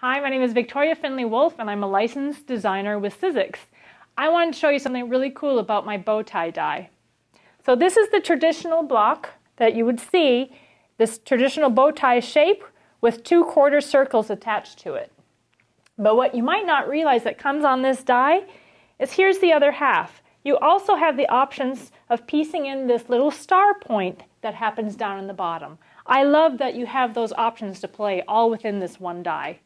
Hi, my name is Victoria Findlay Wolfe and I'm a licensed designer with Sizzix. I wanted to show you something really cool about my bow tie die. So this is the traditional block that you would see, this traditional bow tie shape with 2 quarter circles attached to it. But what you might not realize that comes on this die is here's the other half. You also have the options of piecing in this little star point that happens down in the bottom. I love that you have those options to play all within this one die.